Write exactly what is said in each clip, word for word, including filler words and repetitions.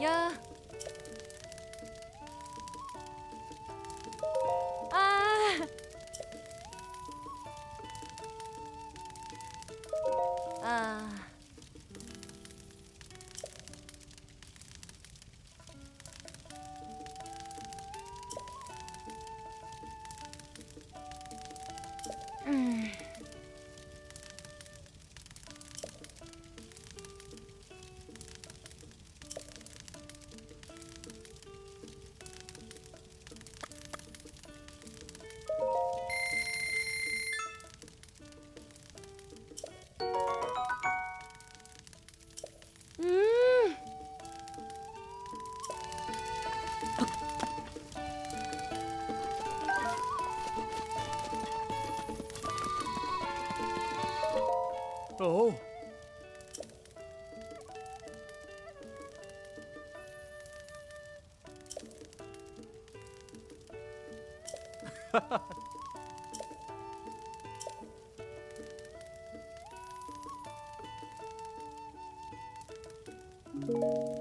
呀！啊！啊！嗯。 Oh.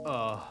uh.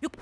よっ。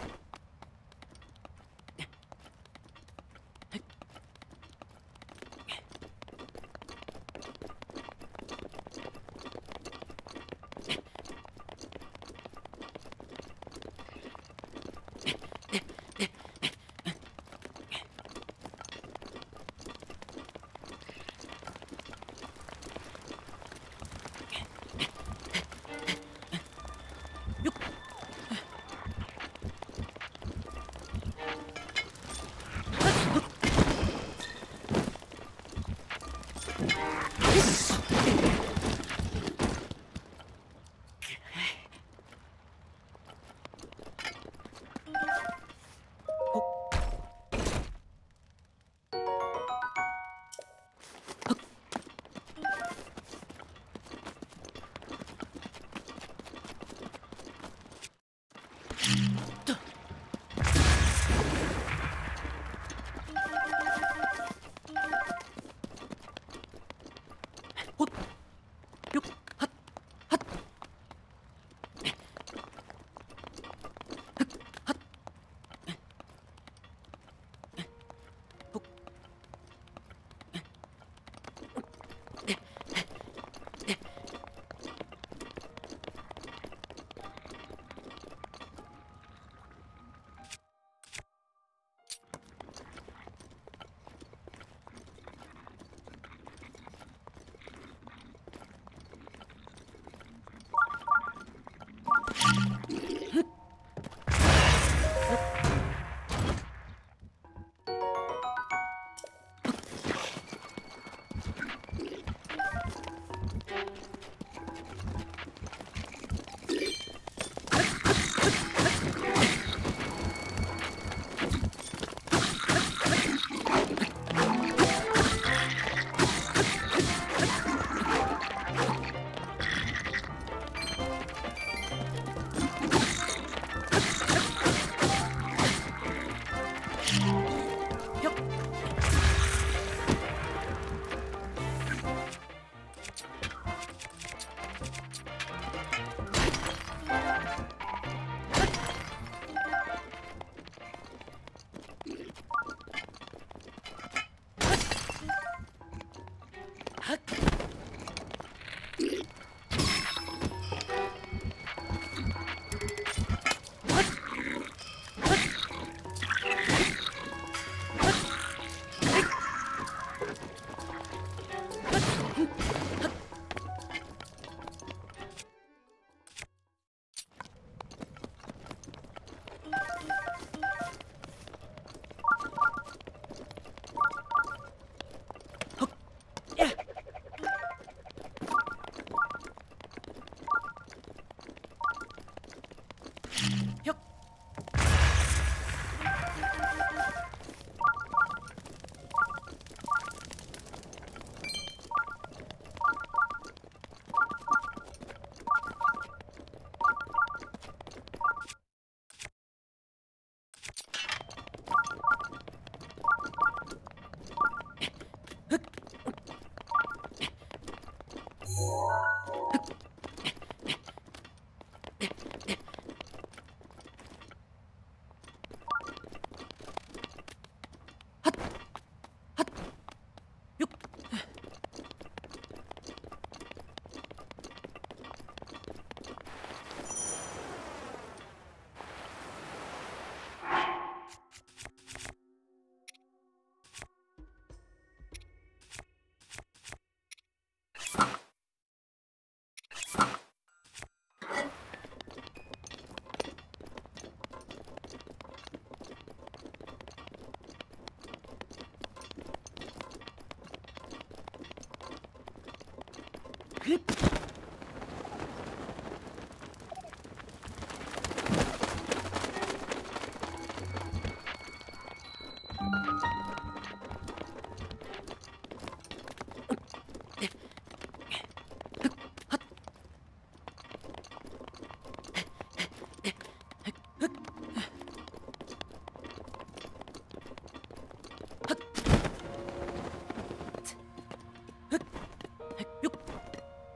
Good.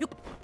よっ。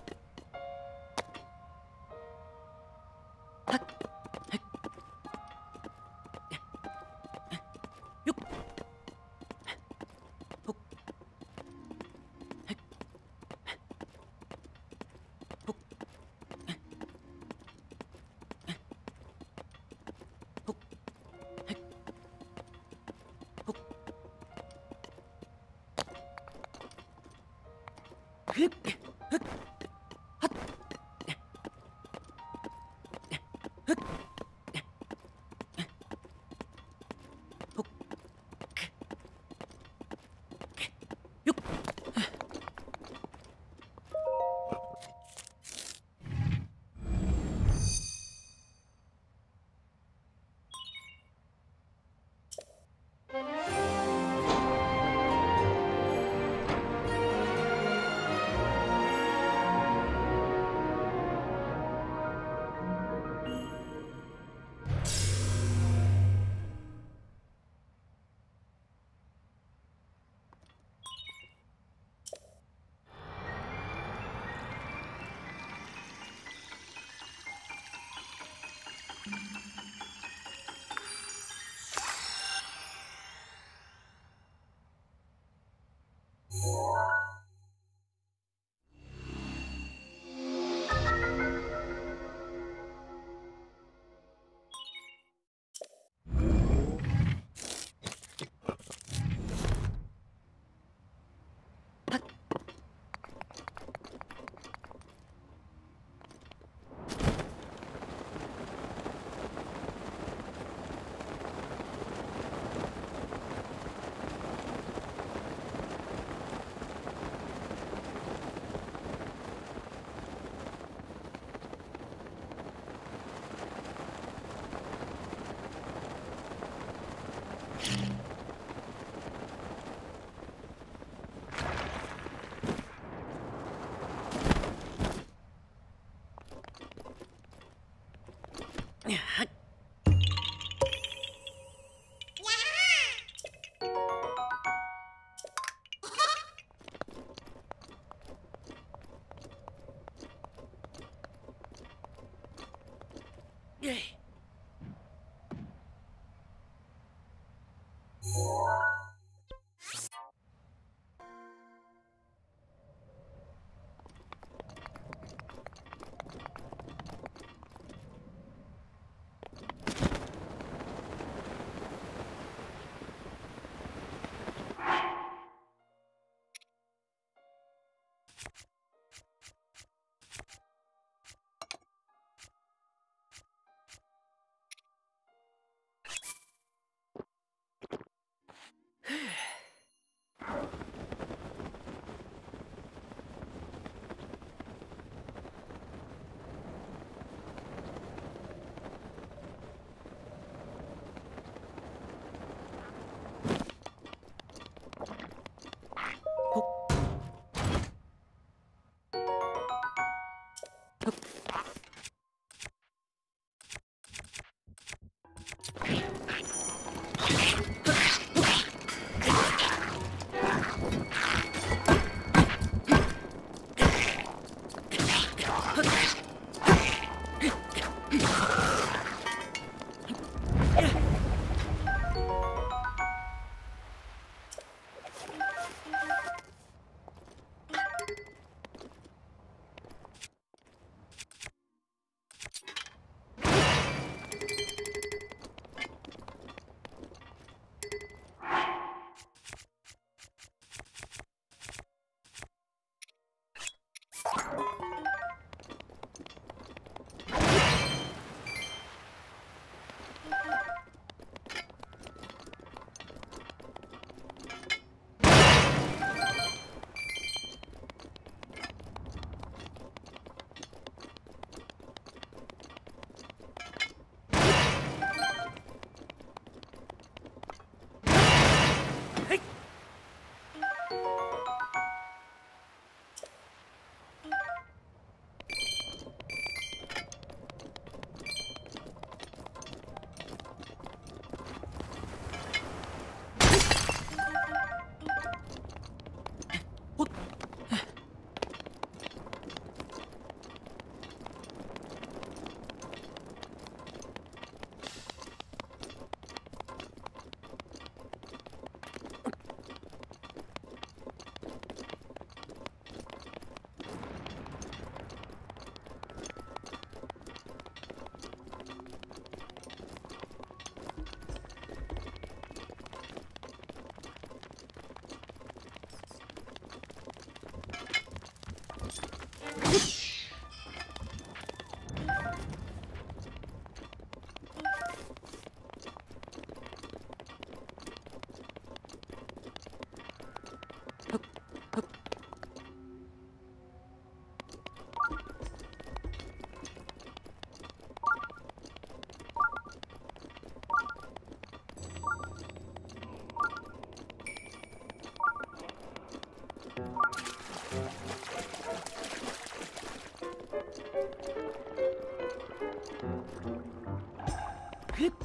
れ？え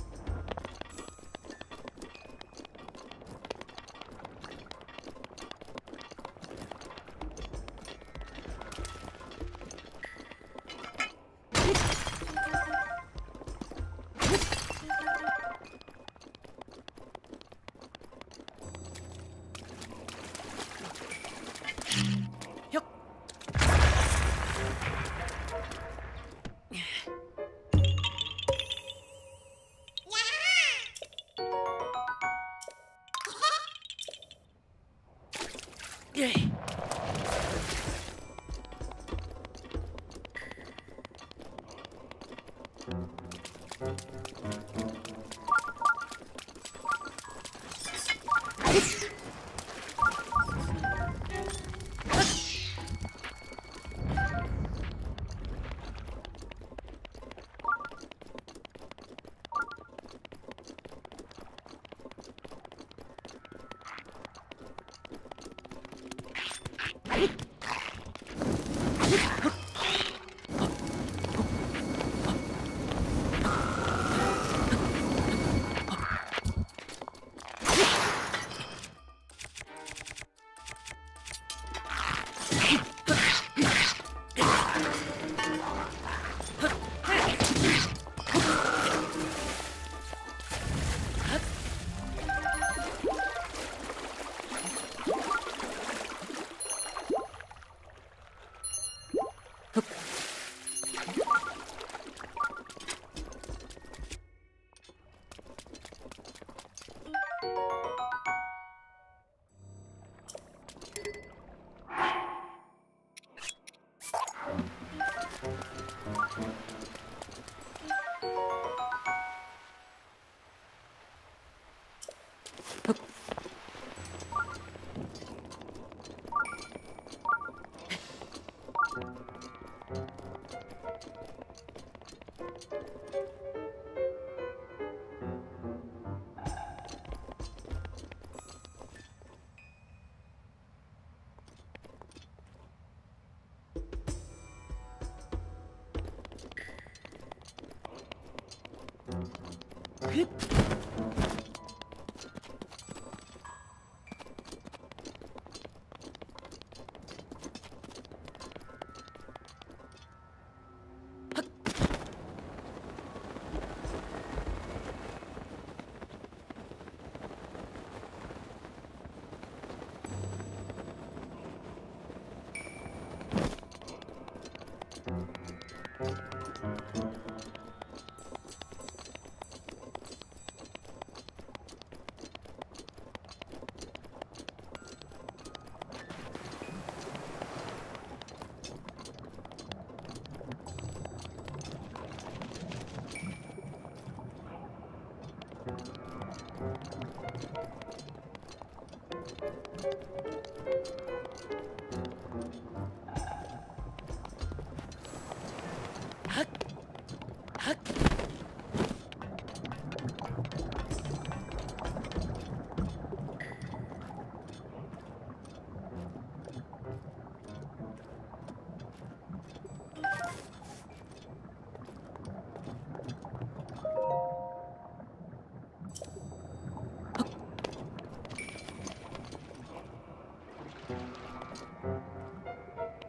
っ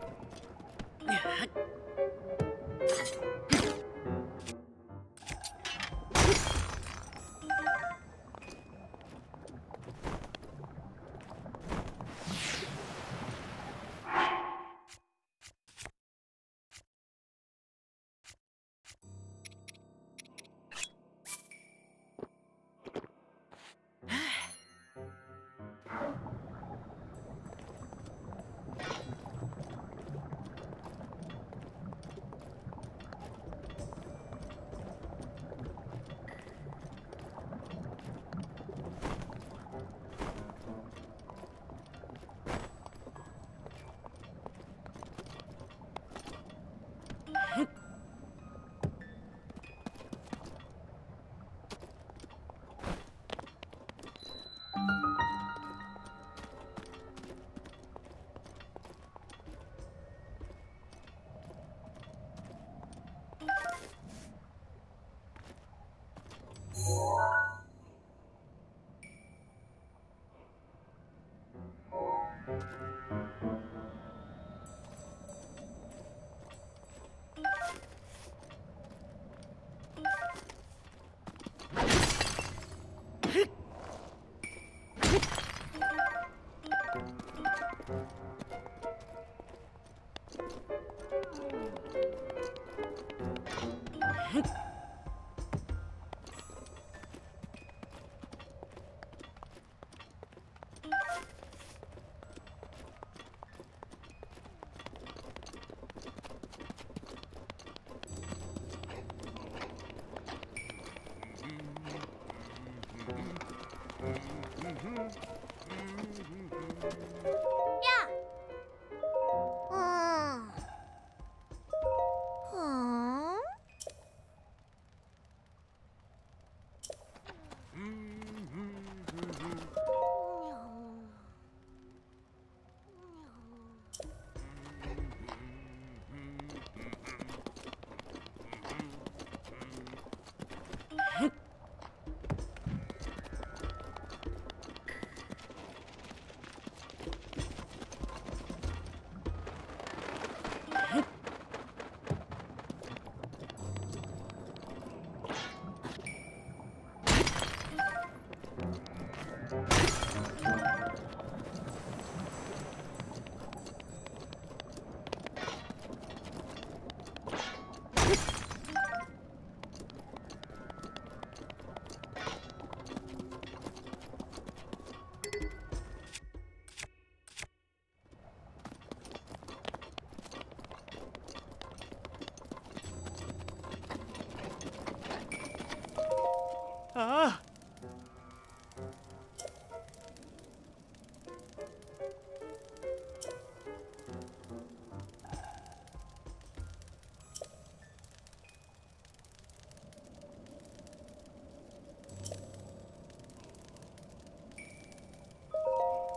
嗯。 嗯。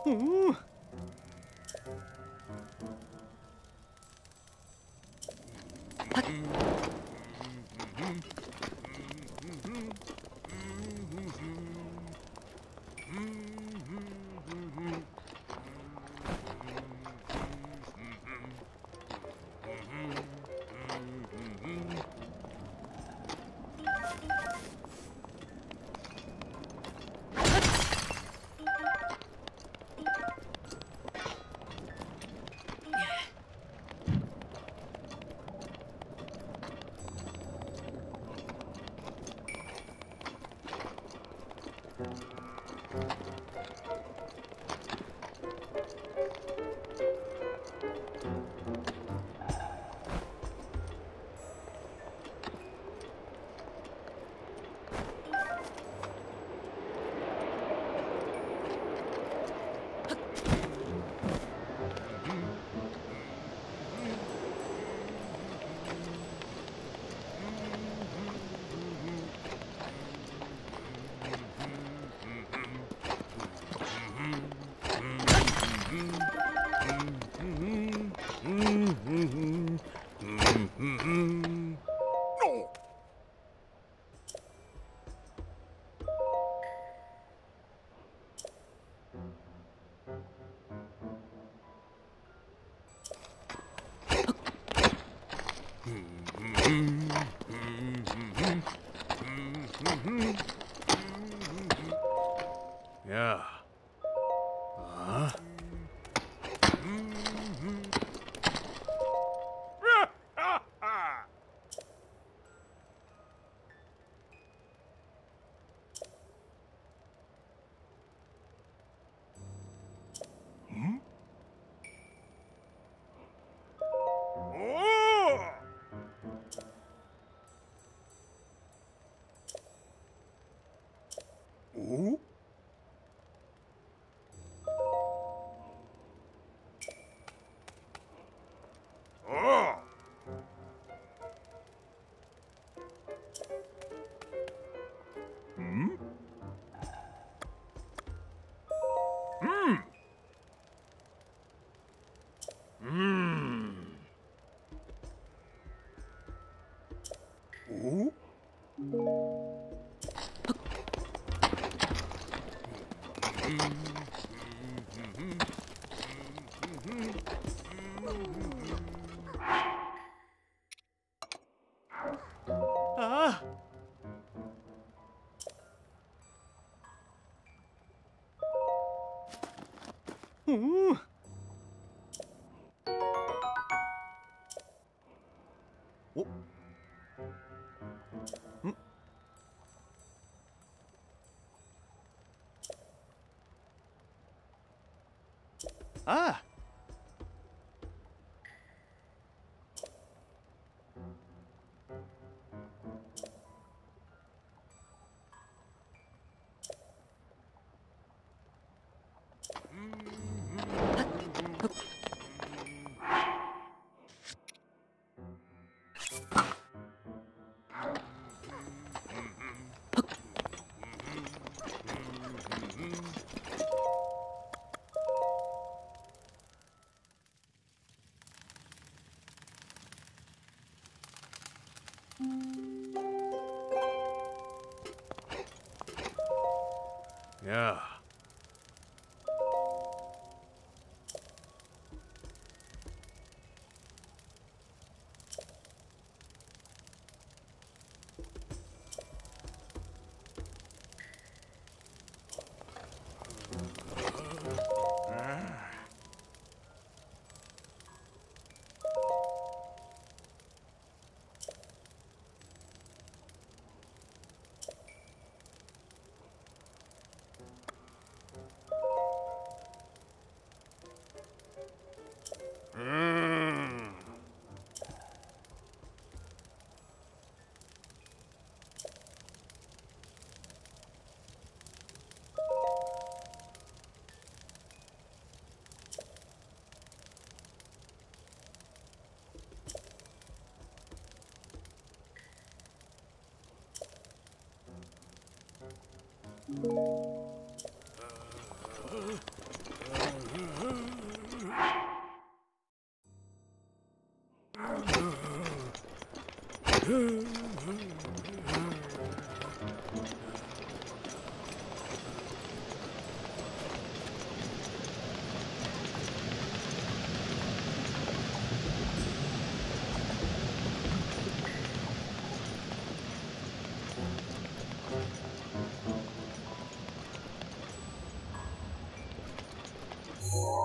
嗯 Yeah. Whoa.